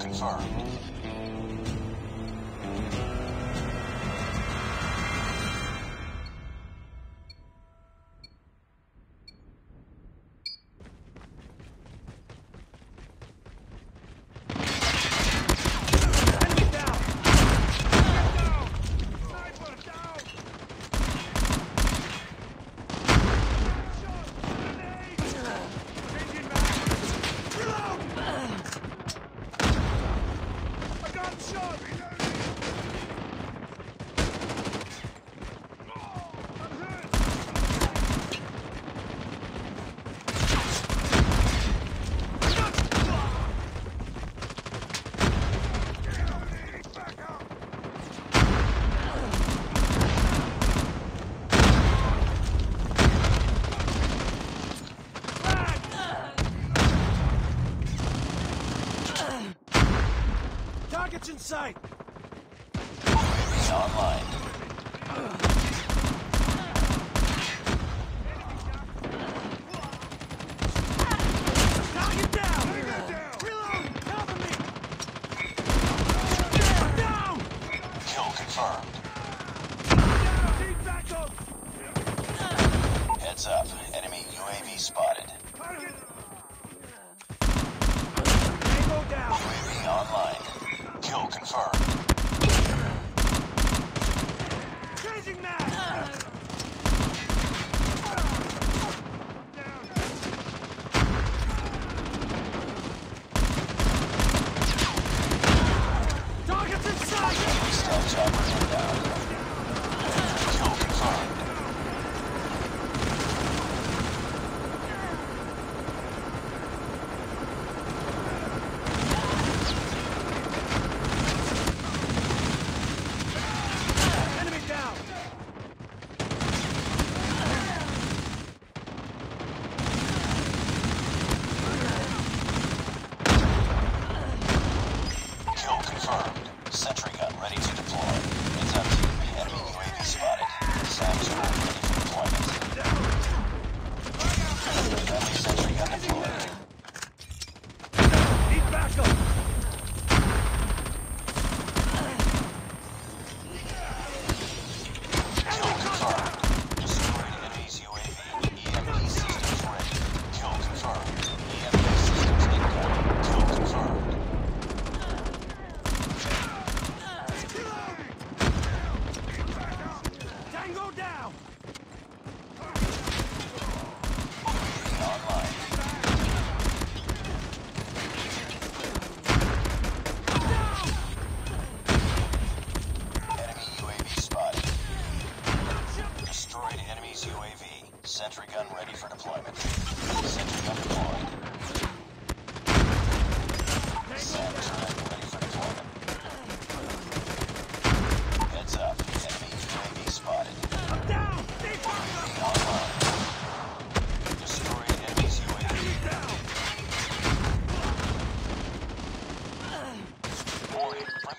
confirmed. Target's in sight! It's online. Target down! Reload! Help me! Down! Kill confirmed. Need backup! Heads up. Enemy UAV spotted. Target! They go down! UAV online. Kill confirmed. Changing now! Target's inside! Stealth choppers are down. Kill confirmed. Sentry gun ready for deployment. Sentry gun deployed. Sentry gun ready for deployment. Heads up. Enemy UAV spotted. I'm down! Stay far online. Destroyed enemy's UAV. Warning.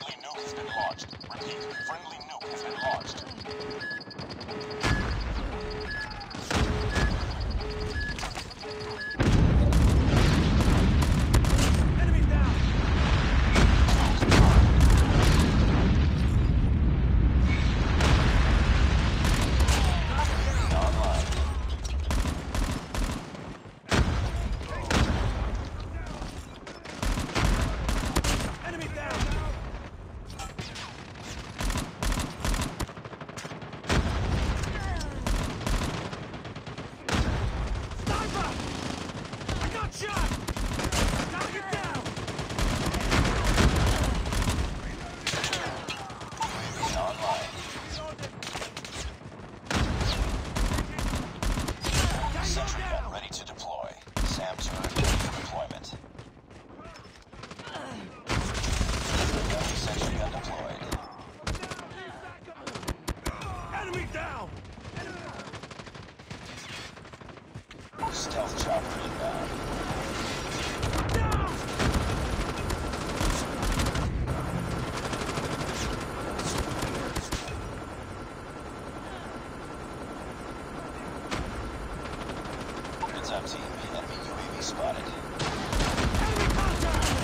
Friendly nuke has been launched. Repeat. Friendly nuke has been launched. Stealth chopper inbound. Down! Heads up, team. Enemy UAV spotted. Enemy contact!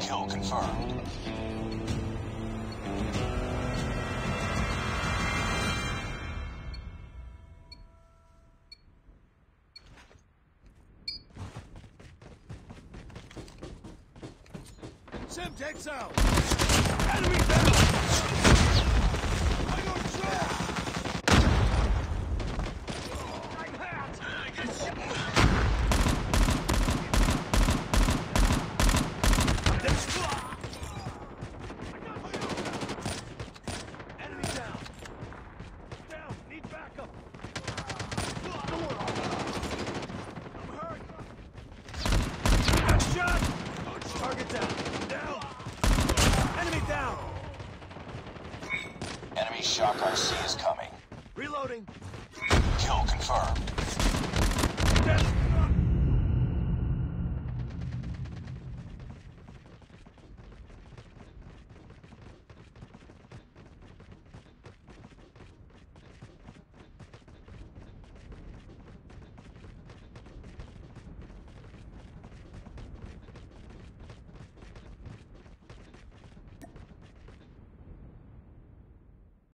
Kill confirmed. Semtex out! Enemy down! I don't show! I'm hurt! I get shot! Let's fly! I got my own! Enemy down! Down! Need backup! I'm hurt! Got shot! Target down! Enemy down! Enemy shock RC is coming. Reloading. Kill confirmed. Death.